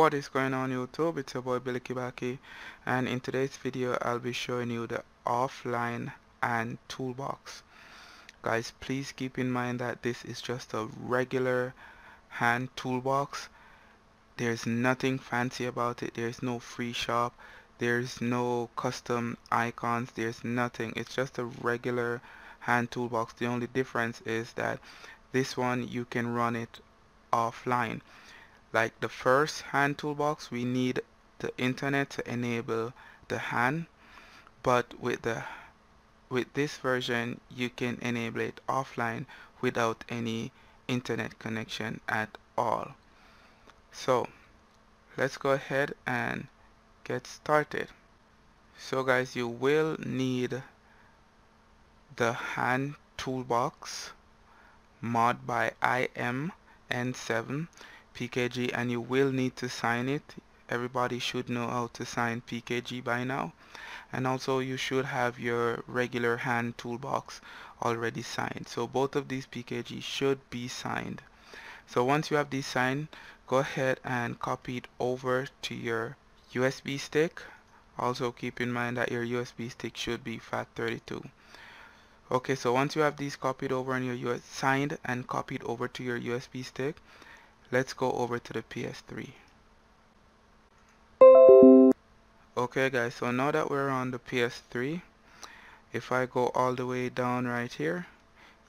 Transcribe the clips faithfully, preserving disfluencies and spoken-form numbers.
What is going on YouTube? It's your boy Billy Kibaki, and in today's video I'll be showing you the offline Han toolbox. Guys, please keep in mind that this is just a regular Han toolbox. There's nothing fancy about it. There's no free shop, there's no custom icons, there's nothing. It's just a regular Han toolbox. The only difference is that this one you can run it offline. Like the first Han toolbox, we need the internet to enable the Han, but with the with this version you can enable it offline without any internet connection at all. So let's go ahead and get started. So guys, you will need the Han toolbox mod by I M N seven P K G, and you will need to sign it. Everybody should know how to sign P K G by now, and also you should have your regular Han toolbox already signed. So both of these P K G should be signed. So once you have these signed, go ahead and copy it over to your U S B stick. Also keep in mind that your U S B stick should be FAT thirty-two. Okay, so once you have these copied over on your U S signed and copied over to your U S B stick, let's go over to the P S three. Okay guys, so now that we're on the P S three, if I go all the way down right here,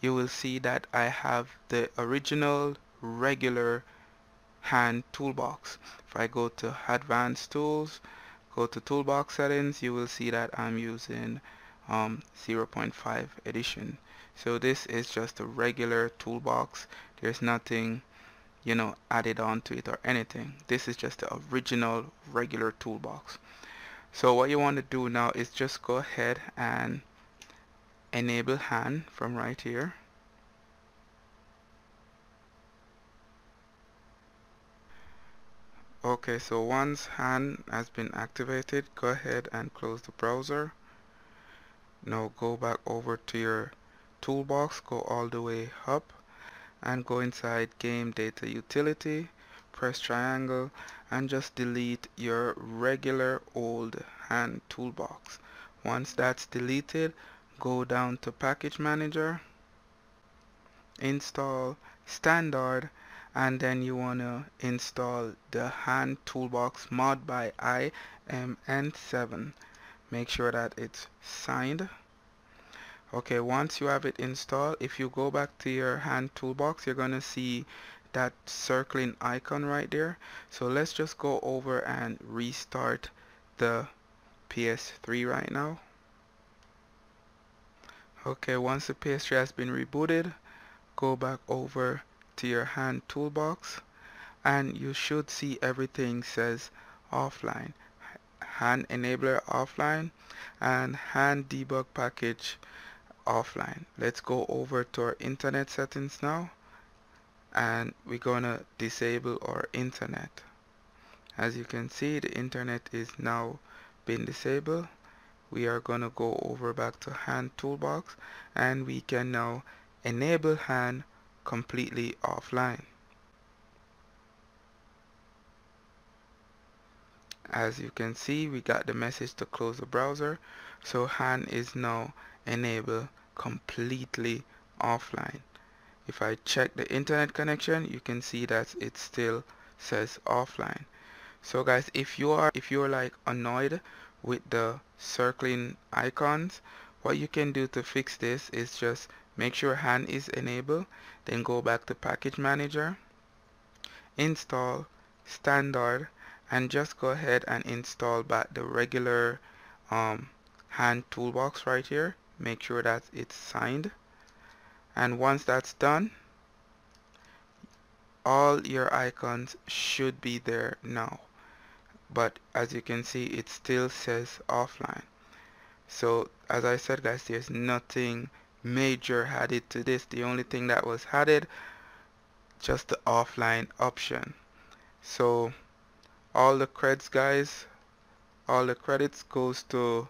you will see that I have the original regular Han toolbox. If I go to advanced tools, go to toolbox settings, you will see that I'm using um, zero point five edition. So this is just a regular toolbox. There's nothing, you know, added on to it or anything. This is just the original regular toolbox. So what you want to do now is just go ahead and enable Han from right here. Okay, so once Han has been activated, go ahead and close the browser. Now go back over to your toolbox, go all the way up, and go inside game data utility, press triangle, and just delete your regular old Han toolbox. Once that's deleted, go down to package manager, install standard, and then you want to install the Han toolbox mod by I M N seven. Make sure that it's signed. Okay, once you have it installed, if you go back to your Han toolbox, you're going to see that circling icon right there. So let's just go over and restart the P S three right now. Okay, once the P S three has been rebooted, go back over to your Han toolbox, and you should see everything says offline. Han enabler offline and Han debug package offline. Let's go over to our internet settings now, and we're gonna disable our internet. As you can see, the internet is now been disabled. We are gonna go over back to Han toolbox, and we can now enable Han completely offline. As you can see, we got the message to close the browser. So Han is now enabled completely offline. If I check the internet connection, you can see that it still says offline. So guys, if you are if you're like annoyed with the circling icons, what you can do to fix this is just make sure Han is enabled, then go back to package manager, install standard, and just go ahead and install back the regular um, Han toolbox right here. Make sure that it's signed, and once that's done, all your icons should be there now, but as you can see, it still says offline. So as I said guys, there's nothing major added to this. The only thing that was added, just the offline option. So all the creds guys, all the credits goes to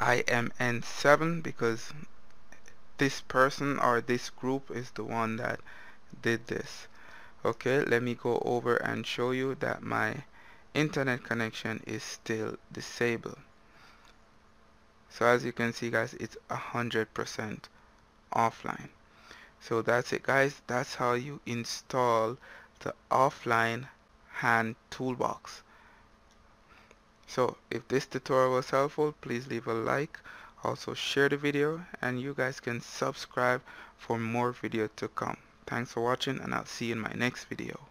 I M N seven, because this person or this group is the one that did this. Okay, let me go over and show you that my internet connection is still disabled. So as you can see, guys, it's a hundred percent offline. So that's it, guys. That's how you install the offline Han toolbox. So if this tutorial was helpful, please leave a like, also share the video, and you guys can subscribe for more video to come. Thanks for watching, and I'll see you in my next video.